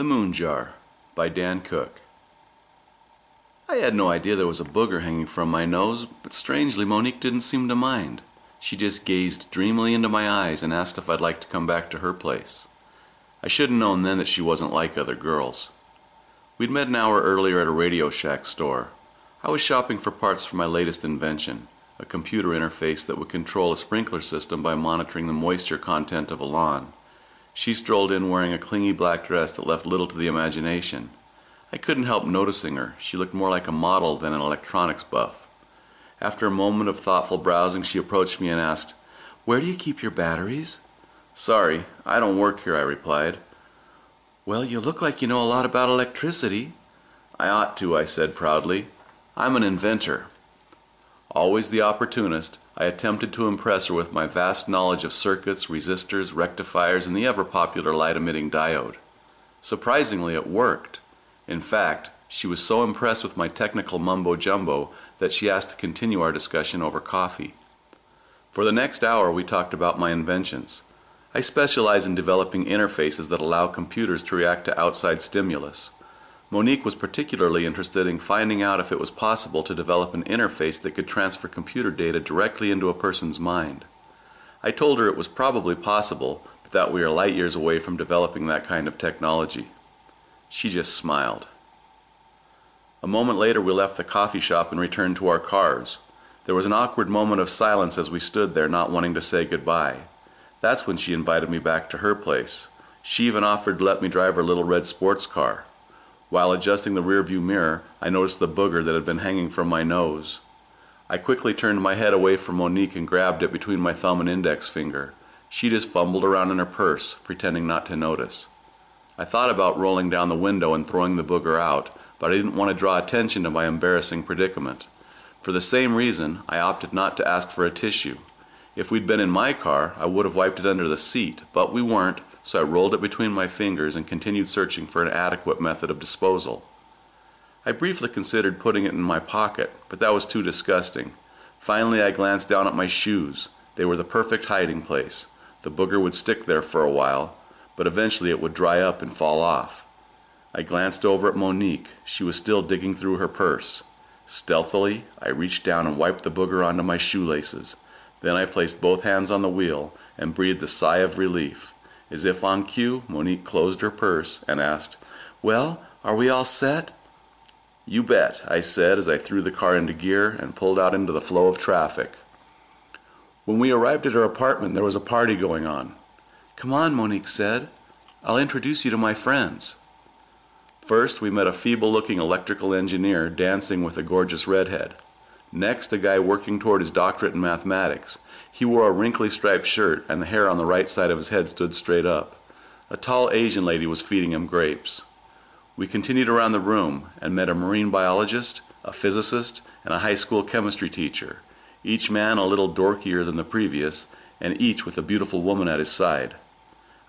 The Moon Jar by Dan Cook. I had no idea there was a booger hanging from my nose, but strangely Monique didn't seem to mind. She just gazed dreamily into my eyes and asked if I'd like to come back to her place. I should have known then that she wasn't like other girls. We'd met an hour earlier at a Radio Shack store. I was shopping for parts for my latest invention, a computer interface that would control a sprinkler system by monitoring the moisture content of a lawn. She strolled in wearing a clingy black dress that left little to the imagination. I couldn't help noticing her. She looked more like a model than an electronics buff. After a moment of thoughtful browsing, she approached me and asked, "Where do you keep your batteries?" "Sorry, I don't work here," I replied. "Well, you look like you know a lot about electricity." "I ought to," I said proudly. "I'm an inventor." Always the opportunist, I attempted to impress her with my vast knowledge of circuits, resistors, rectifiers, and the ever-popular light-emitting diode. Surprisingly, it worked. In fact, she was so impressed with my technical mumbo-jumbo that she asked to continue our discussion over coffee. For the next hour, we talked about my inventions. I specialize in developing interfaces that allow computers to react to outside stimulus. Monique was particularly interested in finding out if it was possible to develop an interface that could transfer computer data directly into a person's mind. I told her it was probably possible, but that we are light years away from developing that kind of technology. She just smiled. A moment later, we left the coffee shop and returned to our cars. There was an awkward moment of silence as we stood there, not wanting to say goodbye. That's when she invited me back to her place. She even offered to let me drive her little red sports car. While adjusting the rearview mirror, I noticed the booger that had been hanging from my nose. I quickly turned my head away from Monique and grabbed it between my thumb and index finger. She just fumbled around in her purse, pretending not to notice. I thought about rolling down the window and throwing the booger out, but I didn't want to draw attention to my embarrassing predicament. For the same reason, I opted not to ask for a tissue. If we'd been in my car, I would have wiped it under the seat, but we weren't, so I rolled it between my fingers and continued searching for an adequate method of disposal. I briefly considered putting it in my pocket, but that was too disgusting. Finally, I glanced down at my shoes. They were the perfect hiding place. The booger would stick there for a while, but eventually it would dry up and fall off. I glanced over at Monique. She was still digging through her purse. Stealthily, I reached down and wiped the booger onto my shoelaces. Then I placed both hands on the wheel and breathed a sigh of relief. As if on cue, Monique closed her purse and asked, "Well, are we all set?" "You bet," I said as I threw the car into gear and pulled out into the flow of traffic. When we arrived at her apartment, there was a party going on. "Come on," Monique said. "I'll introduce you to my friends." First, we met a feeble-looking electrical engineer dancing with a gorgeous redhead. Next, a guy working toward his doctorate in mathematics. He wore a wrinkly striped shirt, and the hair on the right side of his head stood straight up. A tall Asian lady was feeding him grapes. We continued around the room and met a marine biologist, a physicist, and a high school chemistry teacher, each man a little dorkier than the previous, and each with a beautiful woman at his side.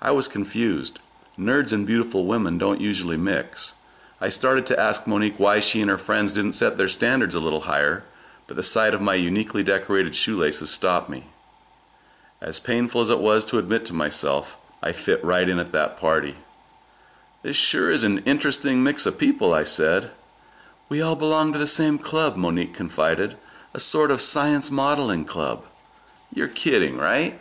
I was confused. Nerds and beautiful women don't usually mix. I started to ask Monique why she and her friends didn't set their standards a little higher, but the sight of my uniquely decorated shoelaces stopped me. As painful as it was to admit to myself, I fit right in at that party. "This sure is an interesting mix of people," I said. "We all belong to the same club," Monique confided, "a sort of science modeling club." "You're kidding, right?"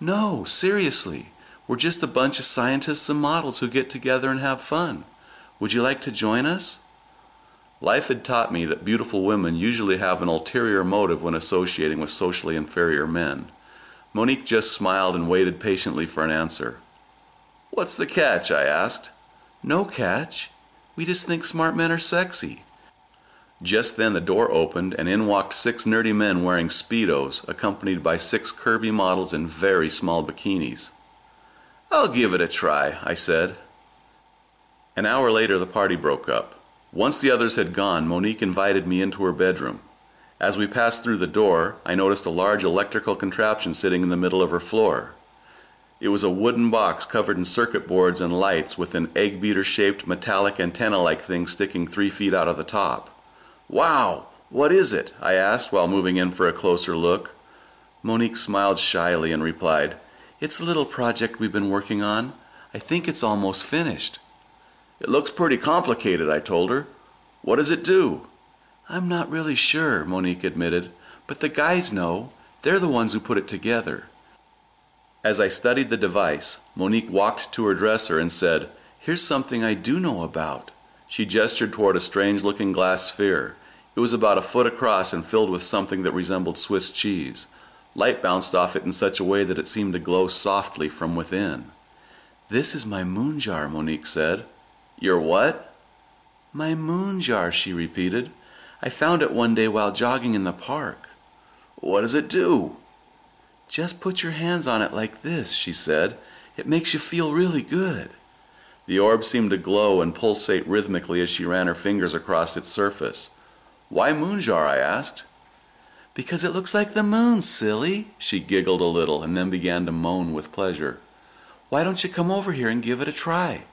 "No, seriously. We're just a bunch of scientists and models who get together and have fun. Would you like to join us?" Life had taught me that beautiful women usually have an ulterior motive when associating with socially inferior men. Monique just smiled and waited patiently for an answer. "What's the catch?" I asked. "No catch. We just think smart men are sexy." Just then the door opened and in walked 6 nerdy men wearing Speedos, accompanied by 6 curvy models in very small bikinis. "I'll give it a try," I said. An hour later the party broke up. Once the others had gone, Monique invited me into her bedroom. As we passed through the door, I noticed a large electrical contraption sitting in the middle of her floor. It was a wooden box covered in circuit boards and lights with an egg beater-shaped metallic antenna-like thing sticking 3 feet out of the top. "Wow! What is it?" I asked while moving in for a closer look. Monique smiled shyly and replied, "It's a little project we've been working on. I think it's almost finished." It looks pretty complicated, I told her. What does it do? I'm not really sure, Monique admitted, but the guys know. They're the ones who put it together. As I studied the device, Monique walked to her dresser and said, "Here's something I do know about." She gestured toward a strange-looking glass sphere. It was about a foot across and filled with something that resembled Swiss cheese. Light bounced off it in such a way that it seemed to glow softly from within. "This is my moon jar," Monique said. "Your what?" "My moon jar," she repeated. "I found it one day while jogging in the park." "What does it do?" "Just put your hands on it like this," she said. "It makes you feel really good." The orb seemed to glow and pulsate rhythmically as she ran her fingers across its surface. "Why moon jar?" I asked. "Because it looks like the moon, silly." She giggled a little and then began to moan with pleasure. "Why don't you come over here and give it a try?"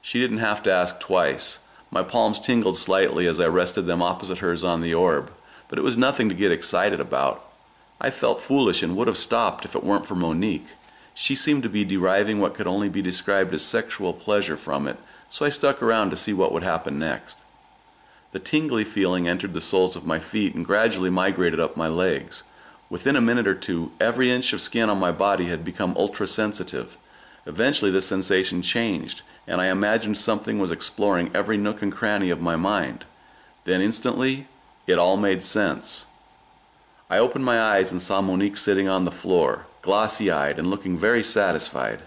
She didn't have to ask twice. My palms tingled slightly as I rested them opposite hers on the orb, but it was nothing to get excited about. I felt foolish and would have stopped if it weren't for Monique. She seemed to be deriving what could only be described as sexual pleasure from it, so I stuck around to see what would happen next. The tingly feeling entered the soles of my feet and gradually migrated up my legs. Within a minute or two, every inch of skin on my body had become ultra-sensitive. Eventually the sensation changed, and I imagined something was exploring every nook and cranny of my mind. Then instantly, it all made sense. I opened my eyes and saw Monique sitting on the floor, glossy-eyed and looking very satisfied.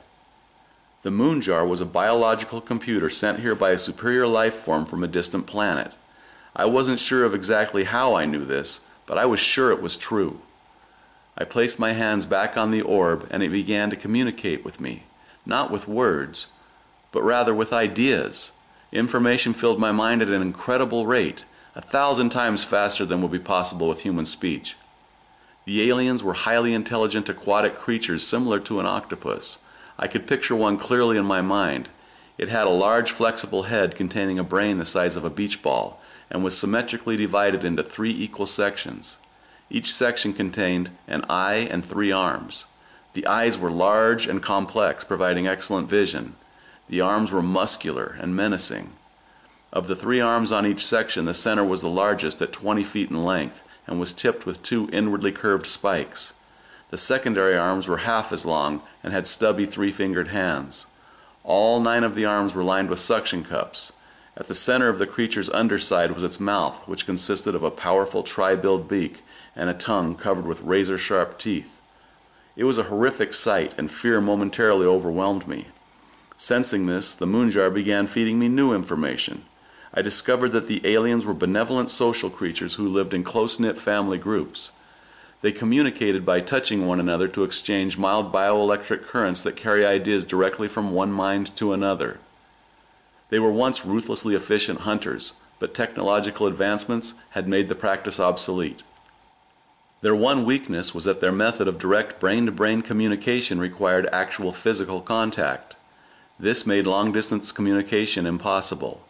The moon jar was a biological computer sent here by a superior life form from a distant planet. I wasn't sure of exactly how I knew this, but I was sure it was true. I placed my hands back on the orb and it began to communicate with me, not with words, but rather with ideas. Information filled my mind at an incredible rate, 1,000 times faster than would be possible with human speech. The aliens were highly intelligent aquatic creatures similar to an octopus. I could picture one clearly in my mind. It had a large flexible head containing a brain the size of a beach ball and was symmetrically divided into 3 equal sections. Each section contained an eye and 3 arms. The eyes were large and complex, providing excellent vision. The arms were muscular and menacing. Of the 3 arms on each section, the center was the largest at 20 feet in length and was tipped with 2 inwardly curved spikes. The secondary arms were half as long and had stubby 3-fingered hands. All 9 of the arms were lined with suction cups. At the center of the creature's underside was its mouth, which consisted of a powerful tri-billed beak and a tongue covered with razor-sharp teeth. It was a horrific sight, and fear momentarily overwhelmed me. Sensing this, the moon jar began feeding me new information. I discovered that the aliens were benevolent social creatures who lived in close-knit family groups. They communicated by touching one another to exchange mild bioelectric currents that carry ideas directly from one mind to another. They were once ruthlessly efficient hunters, but technological advancements had made the practice obsolete. Their one weakness was that their method of direct brain-to-brain communication required actual physical contact. This made long-distance communication impossible.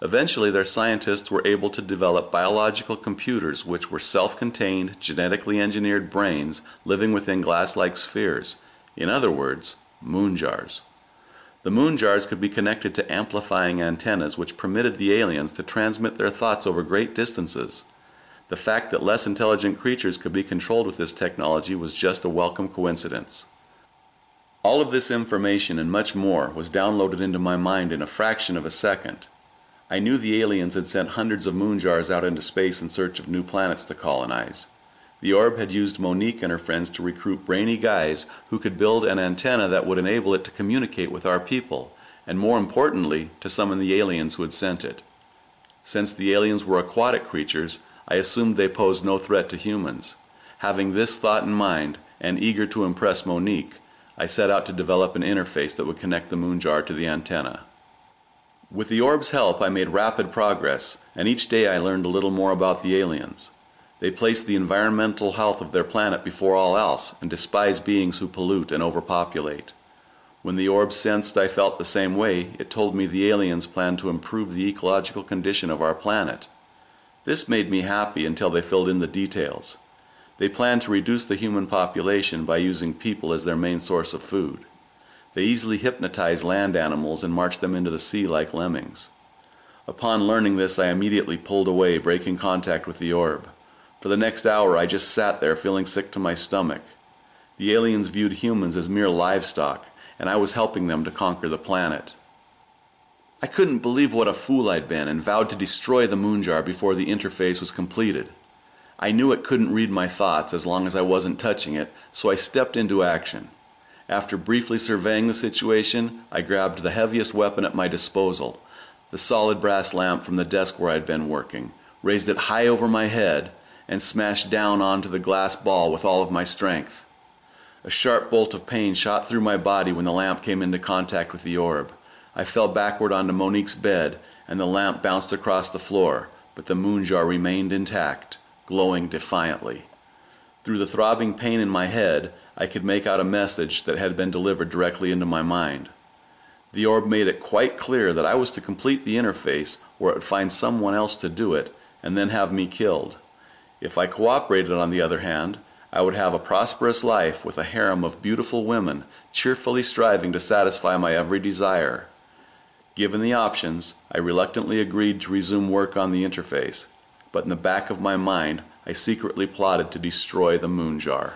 Eventually, their scientists were able to develop biological computers which were self-contained, genetically engineered brains living within glass-like spheres. In other words, moon jars. The moon jars could be connected to amplifying antennas which permitted the aliens to transmit their thoughts over great distances. The fact that less intelligent creatures could be controlled with this technology was just a welcome coincidence. All of this information and much more was downloaded into my mind in a fraction of a second. I knew the aliens had sent hundreds of moon jars out into space in search of new planets to colonize. The orb had used Monique and her friends to recruit brainy guys who could build an antenna that would enable it to communicate with our people, and more importantly, to summon the aliens who had sent it. Since the aliens were aquatic creatures, I assumed they posed no threat to humans. Having this thought in mind, and eager to impress Monique, I set out to develop an interface that would connect the moon jar to the antenna. With the orb's help, I made rapid progress, and each day I learned a little more about the aliens. They place the environmental health of their planet before all else and despise beings who pollute and overpopulate. When the orb sensed I felt the same way, it told me the aliens planned to improve the ecological condition of our planet. This made me happy until they filled in the details. They planned to reduce the human population by using people as their main source of food. They easily hypnotize land animals and march them into the sea like lemmings. Upon learning this, I immediately pulled away, breaking contact with the orb. For the next hour, I just sat there, feeling sick to my stomach. The aliens viewed humans as mere livestock, and I was helping them to conquer the planet. I couldn't believe what a fool I'd been and vowed to destroy the Moon Jar before the interface was completed. I knew it couldn't read my thoughts as long as I wasn't touching it, so I stepped into action. After briefly surveying the situation, I grabbed the heaviest weapon at my disposal, the solid brass lamp from the desk where I'd been working, raised it high over my head, and smashed down onto the glass ball with all of my strength. A sharp bolt of pain shot through my body when the lamp came into contact with the orb. I fell backward onto Monique's bed, and the lamp bounced across the floor, but the Moon Jar remained intact, glowing defiantly. Through the throbbing pain in my head, I could make out a message that had been delivered directly into my mind. The orb made it quite clear that I was to complete the interface, or it would find someone else to do it, and then have me killed. If I cooperated, on the other hand, I would have a prosperous life with a harem of beautiful women cheerfully striving to satisfy my every desire. Given the options, I reluctantly agreed to resume work on the interface, but in the back of my mind, I secretly plotted to destroy the Moon Jar.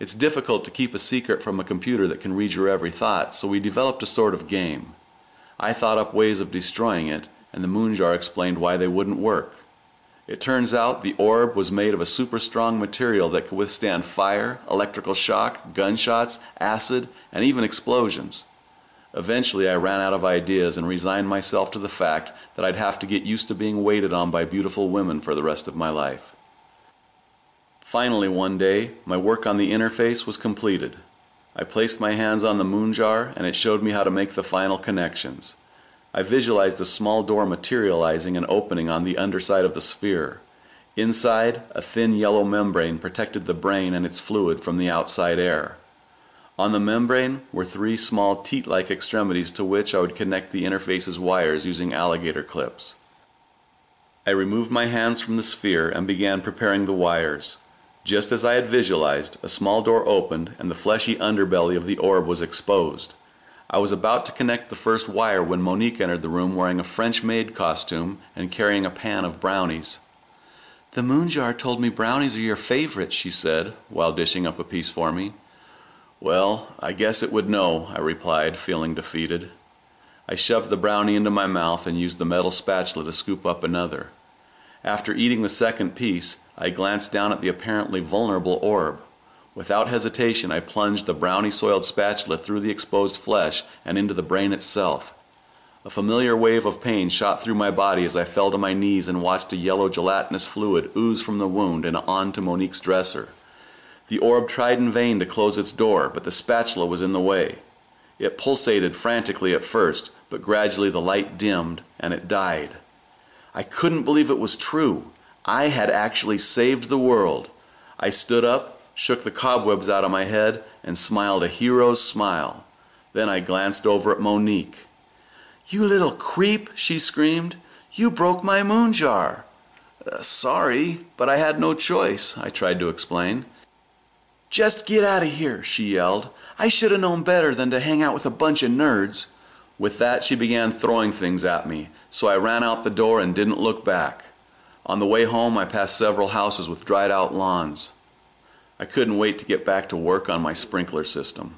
It's difficult to keep a secret from a computer that can read your every thought, so we developed a sort of game. I thought up ways of destroying it, and the Moon Jar explained why they wouldn't work. It turns out the orb was made of a super strong material that could withstand fire, electrical shock, gunshots, acid, and even explosions. Eventually I ran out of ideas and resigned myself to the fact that I'd have to get used to being waited on by beautiful women for the rest of my life. Finally one day, my work on the interface was completed. I placed my hands on the Moon Jar and it showed me how to make the final connections. I visualized a small door materializing and opening on the underside of the sphere. Inside, a thin yellow membrane protected the brain and its fluid from the outside air. On the membrane were three small teat-like extremities to which I would connect the interface's wires using alligator clips. I removed my hands from the sphere and began preparing the wires. Just as I had visualized, a small door opened and the fleshy underbelly of the orb was exposed. I was about to connect the first wire when Monique entered the room wearing a French maid costume and carrying a pan of brownies. "The Moon Jar told me brownies are your favorite," she said, while dishing up a piece for me. "Well, I guess it would know," I replied, feeling defeated. I shoved the brownie into my mouth and used the metal spatula to scoop up another. After eating the second piece, I glanced down at the apparently vulnerable orb. Without hesitation, I plunged the brownie-soiled spatula through the exposed flesh and into the brain itself. A familiar wave of pain shot through my body as I fell to my knees and watched a yellow gelatinous fluid ooze from the wound and onto Monique's dresser. The orb tried in vain to close its door, but the spatula was in the way. It pulsated frantically at first, but gradually the light dimmed and it died. I couldn't believe it was true. I had actually saved the world. I stood up, shook the cobwebs out of my head, and smiled a hero's smile. Then I glanced over at Monique. "You little creep," she screamed. "You broke my Moon Jar." "Sorry, but I had no choice," I tried to explain. "Just get out of here," she yelled. "I should have known better than to hang out with a bunch of nerds." With that, she began throwing things at me, so I ran out the door and didn't look back. On the way home, I passed several houses with dried-out lawns. I couldn't wait to get back to work on my sprinkler system.